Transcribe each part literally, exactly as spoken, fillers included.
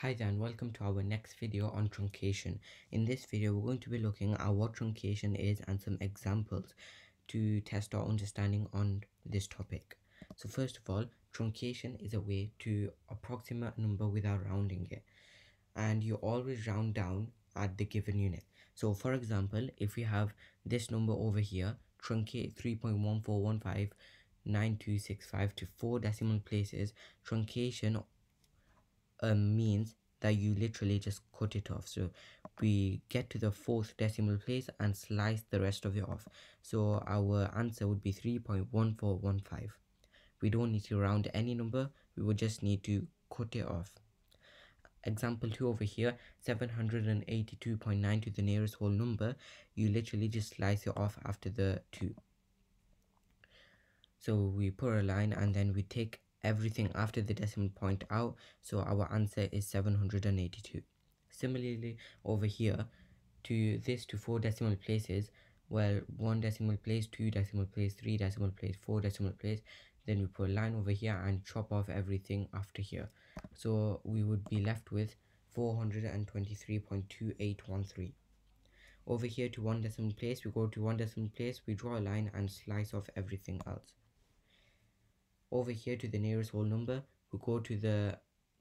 Hi there and welcome to our next video on truncation. In this video we're going to be looking at what truncation is and some examples to test our understanding on this topic. So first of all, truncation is a way to approximate a number without rounding it, and you always round down at the given unit. So for example, if we have this number over here, truncate three point one four one five nine two six five to four decimal places. Truncation Um, means that you literally just cut it off, so we get to the fourth decimal place and slice the rest of it off. So our answer would be three point one four one five. We don't need to round any number, we would just need to cut it off. Example two over here, seven hundred eighty-two point nine to the nearest whole number. You literally just slice it off after the two, so we put a line and then we take everything after the decimal point out, so our answer is seven hundred eighty-two. Similarly over here, to this to four decimal places, well, one decimal place, two decimal place, three decimal place, four decimal place, then we put a line over here and chop off everything after here, so we would be left with four hundred twenty-three point two eight one three. Over here to one decimal place, we go to one decimal place, we draw a line and slice off everything else. Over here to the nearest whole number, we go to the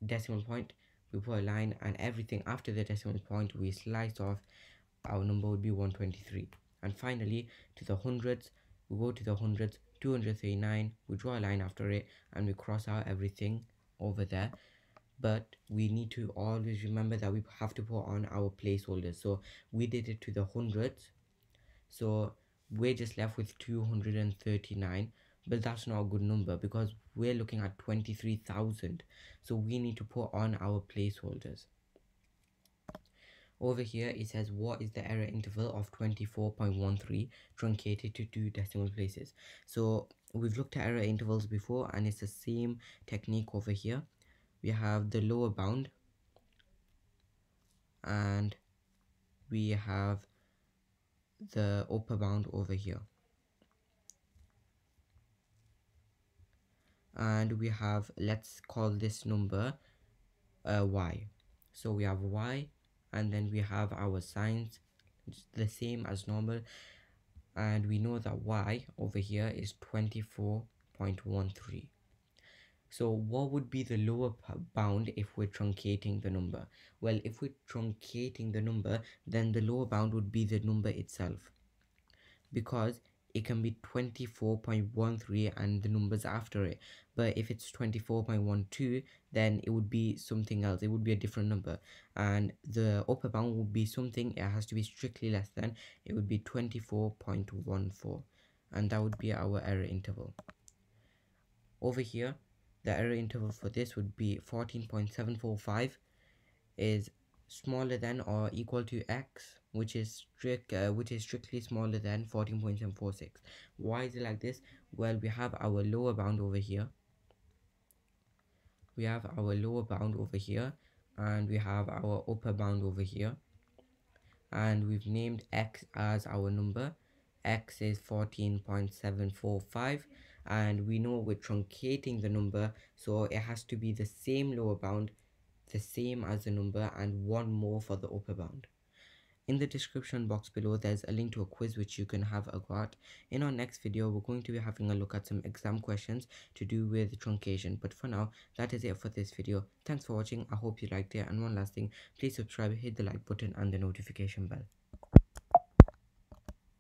decimal point, we put a line, and everything after the decimal point we slice off. Our number would be one hundred twenty-three. And finally to the hundreds, we go to the hundreds, two hundred thirty-nine, we draw a line after it and we cross out everything over there, but we need to always remember that we have to put on our placeholders. So we did it to the hundreds, so we're just left with two hundred thirty-nine. But that's not a good number because we're looking at twenty-three thousand, so we need to put on our placeholders. Over here it says, what is the error interval of twenty-four point one three truncated to two decimal places? So we've looked at error intervals before and it's the same technique over here. We have the lower bound and we have the upper bound over here, and we have, let's call this number uh, y. So we have y and then we have our signs, the same as normal, and we know that y over here is twenty-four point one three. So what would be the lower bound if we're truncating the number? Well, if we're truncating the number, then the lower bound would be the number itself, because it can be twenty-four point one three and the numbers after it. But if it's twenty-four point one two, then it would be something else, it would be a different number. And the upper bound would be something, it has to be strictly less than, it would be twenty-four point one four, and that would be our error interval. Over here the error interval for this would be fourteen point seven four five is smaller than or equal to x, which is strict uh, which is strictly smaller than fourteen point seven four six. Why is it like this? Well, we have our lower bound over here, we have our lower bound over here, and we have our upper bound over here, and we've named x as our number. X is fourteen point seven four five, and we know we're truncating the number, so it has to be the same lower bound, the same as the number, and one more for the upper bound. In the description box below there's a link to a quiz which you can have a go at. In our next video we're going to be having a look at some exam questions to do with truncation, but for now that is it for this video. Thanks for watching, I hope you liked it, and one last thing, please subscribe, hit the like button and the notification bell.